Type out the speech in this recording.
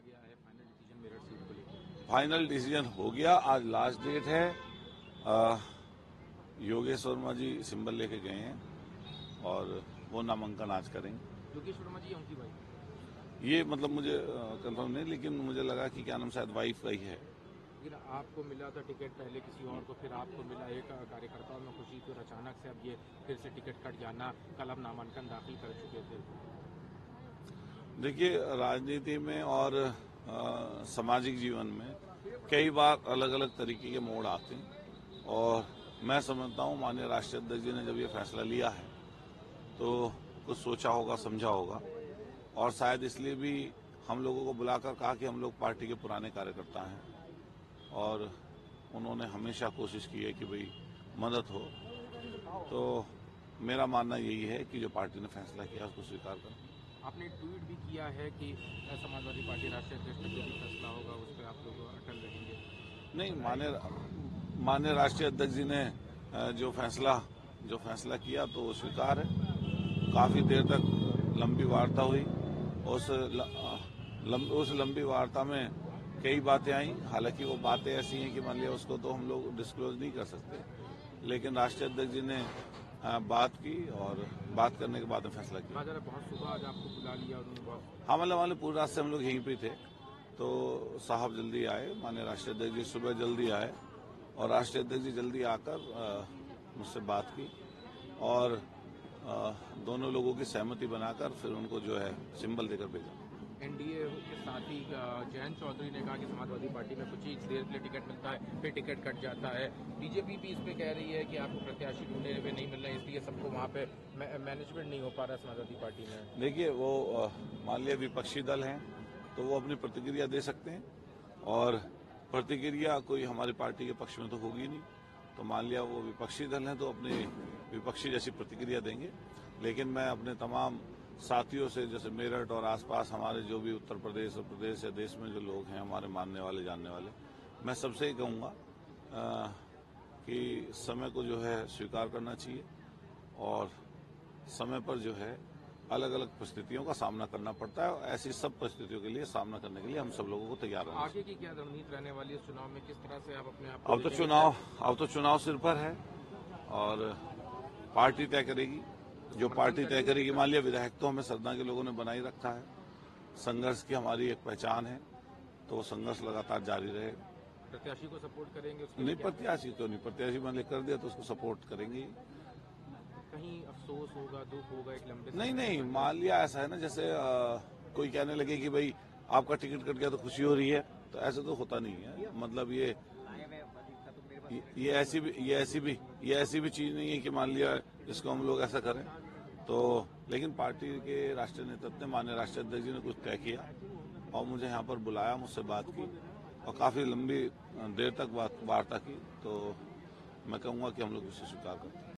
किया गया है फाइनल डिसीजन मेरठ सीट को लेकर? फाइनल डिसीजन हो गया, आज लास्ट डेट है। योगेश वर्मा जी सिंबल लेके गए हैं और वो नामांकन आज करेंगे। योगेश वर्मा जी उनकी वाइफ, ये मतलब मुझे कंफर्म नहीं, लेकिन मुझे लगा कि क्या नाम शायद वाइफ का ही है। आपको मिला था टिकट पहले किसी और को, फिर आपको मिला, एक कार्यकर्ताओं में खुशी, फिर अचानक से अब ये फिर से टिकट कट जाना, कल आप नामांकन दाखिल कर चुके थे। देखिए, राजनीति में और सामाजिक जीवन में कई बार अलग अलग तरीके के मोड़ आते हैं और मैं समझता हूँ माननीय राष्ट्रीय अध्यक्ष जी ने जब ये फैसला लिया है तो कुछ सोचा होगा, समझा होगा और शायद इसलिए भी हम लोगों को बुलाकर कहा कि हम लोग पार्टी के पुराने कार्यकर्ता हैं और उन्होंने हमेशा कोशिश की है कि भाई मदद हो, तो मेरा मानना यही है कि जो पार्टी ने फैसला किया उसको स्वीकार करें। आपने ट्वीट भी किया है कि समाजवादी पार्टी राष्ट्रीय अध्यक्ष का जो भी फैसला होगा उस पर आप लोग अटल रहेंगे। नहीं, माननीय राष्ट्रीय अध्यक्ष जी ने जो फैसला किया तो स्वीकार है। काफ़ी देर तक लंबी वार्ता हुई, उस लंबी वार्ता में कई बातें आई, हालांकि वो बातें ऐसी हैं कि मान लिया उसको तो हम लोग डिस्क्लोज नहीं कर सकते, लेकिन राष्ट्रीय अध्यक्ष जी ने बात की और बात करने के बाद फैसला किया। बहुत सुबह आज आपको बुला लिया उन्होंने। हाँ, मतलब पूरी रात से हम लोग यहीं पे थे तो साहब जल्दी आए, माननीय राष्ट्रीय अध्यक्ष जी सुबह जल्दी आए और राष्ट्रीय अध्यक्ष जी जल्दी आकर मुझसे बात की और दोनों लोगों की सहमति बनाकर फिर उनको जो है सिंबल देकर भेजा। एनडीए के साथी जयंत चौधरी ने कहा कि समाजवादी पार्टी में कुछ ही देर के लिए टिकट मिलता है फिर टिकट कट जाता है। बीजेपी भी इस पे कह रही है कि आपको प्रत्याशी ढूंढने में नहीं मिल रहा है, इसलिए सबको वहाँ पे मैनेजमेंट नहीं हो पा रहा समाजवादी पार्टी में। देखिए, वो मान लिया विपक्षी दल हैं तो वो अपनी प्रतिक्रिया दे सकते हैं और प्रतिक्रिया कोई हमारी पार्टी के पक्ष में तो होगी नहीं, तो मान लिया वो विपक्षी दल हैं तो अपने विपक्षी जैसी प्रतिक्रिया देंगे। लेकिन मैं अपने तमाम साथियों से, जैसे मेरठ और आसपास हमारे जो भी उत्तर प्रदेश और प्रदेश या देश में जो लोग हैं, हमारे मानने वाले जानने वाले, मैं सबसे ही कहूँगा कि समय को जो है स्वीकार करना चाहिए और समय पर जो है अलग अलग परिस्थितियों का सामना करना पड़ता है और ऐसी सब परिस्थितियों के लिए सामना करने के लिए हम सब लोगों को तैयार होना चाहिए। आगे की क्या रणनीति रहने वाली है चुनाव में, किस तरह से आप अपने आप? अब तो चुनाव सिर पर है और पार्टी तय करेगी, जो पार्टी तय करेगी। मान लिया विधायक तो हमें सरदार के लोगों ने बनाई रखा है, संघर्ष की हमारी एक पहचान है तो संघर्ष लगातार जारी रहेगा। प्रत्याशी को सपोर्ट करेंगे? नहीं, प्रत्याशी तो नहीं, प्रत्याशी मान लिया कर दिया तो उसको सपोर्ट करेंगे। कहीं अफसोस होगा, दुख होगा एक लंबे? नहीं, मान लिया ऐसा है ना, जैसे कोई कहने लगे कि भाई आपका टिकट कट गया तो खुशी हो रही है, तो ऐसा तो होता नहीं है। मतलब ये ऐसी भी चीज नहीं है कि मान लिया इसको हम लोग ऐसा करें तो, लेकिन पार्टी के राष्ट्रीय नेतृत्व ने, माननीय राष्ट्रीय अध्यक्ष जी ने कुछ तय किया और मुझे यहाँ पर बुलाया, मुझसे बात की और काफ़ी लंबी देर तक वार्ता की, तो मैं कहूँगा कि हम लोग इसे स्वीकार करते हैं।